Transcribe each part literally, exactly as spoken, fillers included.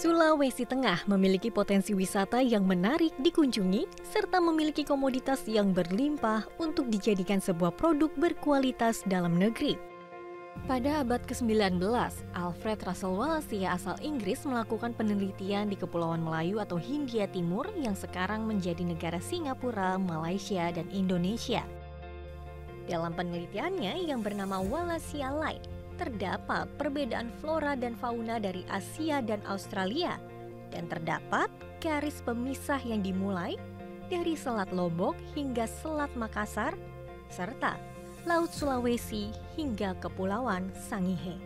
Sulawesi Tengah memiliki potensi wisata yang menarik dikunjungi serta memiliki komoditas yang berlimpah untuk dijadikan sebuah produk berkualitas dalam negeri. Pada abad kesembilan belas, Alfred Russel Wallace asal Inggris melakukan penelitian di Kepulauan Melayu atau Hindia Timur yang sekarang menjadi negara Singapura, Malaysia, dan Indonesia. Dalam penelitiannya yang bernama Wallace Line, terdapat perbedaan flora dan fauna dari Asia dan Australia, dan terdapat garis pemisah yang dimulai dari Selat Lombok hingga Selat Makassar, serta Laut Sulawesi hingga Kepulauan Sangihe.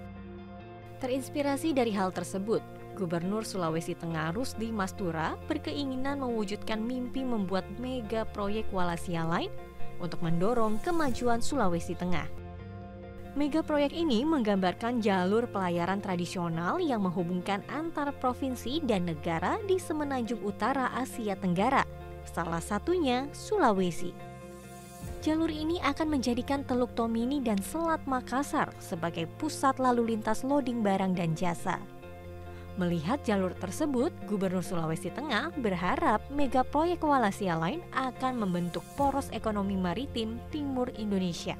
Terinspirasi dari hal tersebut, Gubernur Sulawesi Tengah Rusdi Mastura berkeinginan mewujudkan mimpi membuat mega proyek Wallace Line untuk mendorong kemajuan Sulawesi Tengah. Mega proyek ini menggambarkan jalur pelayaran tradisional yang menghubungkan antar provinsi dan negara di semenanjung utara Asia Tenggara, salah satunya Sulawesi. Jalur ini akan menjadikan Teluk Tomini dan Selat Makassar sebagai pusat lalu lintas loading barang dan jasa. Melihat jalur tersebut, Gubernur Sulawesi Tengah berharap mega proyek Wallace Line akan membentuk poros ekonomi maritim timur Indonesia,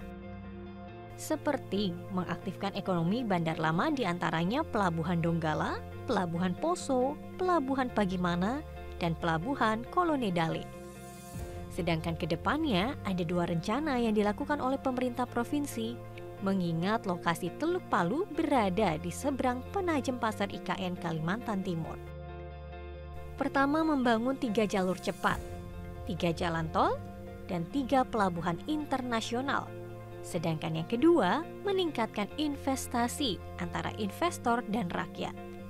seperti mengaktifkan ekonomi bandar lama diantaranya Pelabuhan Donggala, Pelabuhan Poso, Pelabuhan Pagimana, dan Pelabuhan Kolonedale. Sedangkan ke depannya ada dua rencana yang dilakukan oleh pemerintah provinsi, mengingat lokasi Teluk Palu berada di seberang penajem pasar I K N Kalimantan Timur. Pertama, membangun tiga jalur cepat, tiga jalan tol, dan tiga pelabuhan internasional. Sedangkan yang kedua, meningkatkan investasi antara investor dan rakyat.